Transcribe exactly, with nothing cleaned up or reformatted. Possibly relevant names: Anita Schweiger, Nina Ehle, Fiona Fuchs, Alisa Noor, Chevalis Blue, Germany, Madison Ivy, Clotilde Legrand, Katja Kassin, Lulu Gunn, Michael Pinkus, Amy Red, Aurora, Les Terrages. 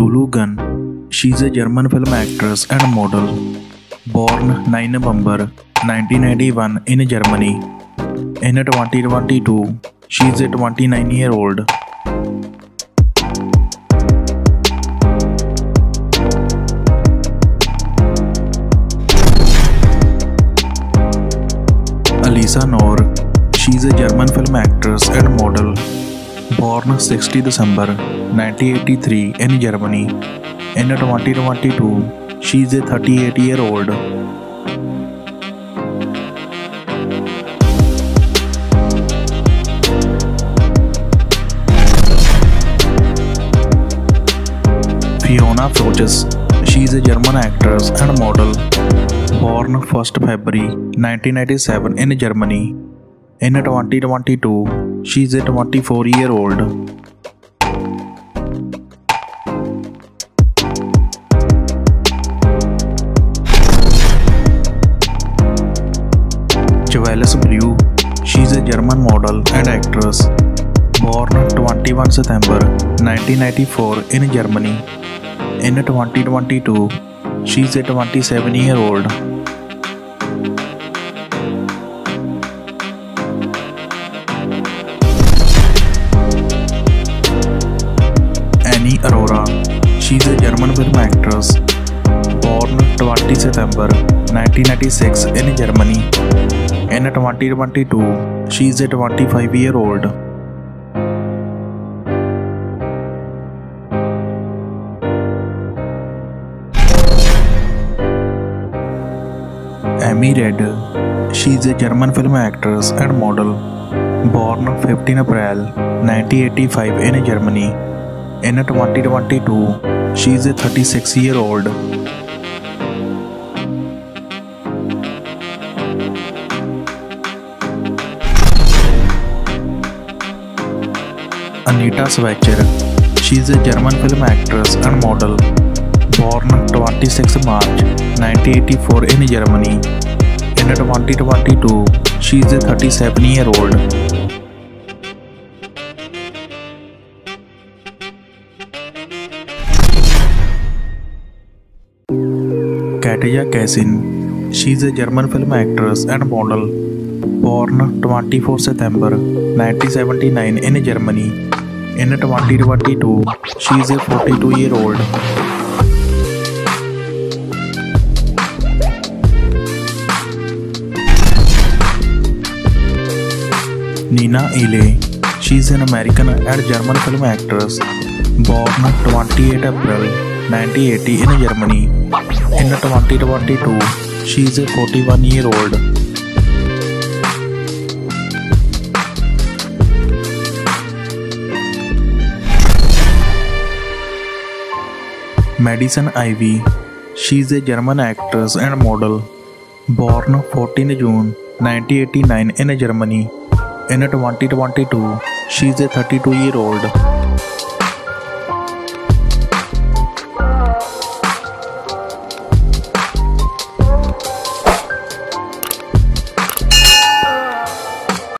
Lulu Gunn. She's a German film actress and model, born ninth November nineteen eighty-one in Germany. In twenty twenty-two, she's a twenty-nine-year-old. Alisa Noor. She's a German film actress and model, born sixth December nineteen eighty-three in Germany. In twenty twenty-two, she is a thirty-eight-year-old. Fiona Fuchs. She is a German actress and model, born first February nineteen ninety-seven in Germany. In twenty twenty-two, she is a twenty-four-year-old. Chevalis Blue. She is a German model and actress, born twenty-first September nineteen ninety-four in Germany. In twenty twenty-two, she is a twenty-seven-year-old. Aurora. She is a German film actress, born twentieth September nineteen ninety-six in Germany. In twenty twenty-two, she is a twenty-five-year-old. Amy Red. She is a German film actress and model, born fifteenth April nineteen eighty-five in Germany. In twenty twenty-two, she is a thirty-six-year-old. Anita Schweiger. She is a German film actress and model, born twenty-sixth March nineteen eighty-four in Germany. In twenty twenty-two, she is a thirty-seven-year-old. Katja Kassin. She is a German film actress and model, born twenty-fourth September nineteen seventy-nine in Germany. In twenty twenty-two, she is a forty-two-year-old. Nina Ehle. She is an American and German film actress, born twenty-eighth April nineteen eighty in Germany. In twenty twenty-two, she is a forty-one-year-old. Madison Ivy. She is a German actress and model, born fourteenth June nineteen eighty-nine in Germany. In twenty twenty-two, she is a thirty-two-year-old.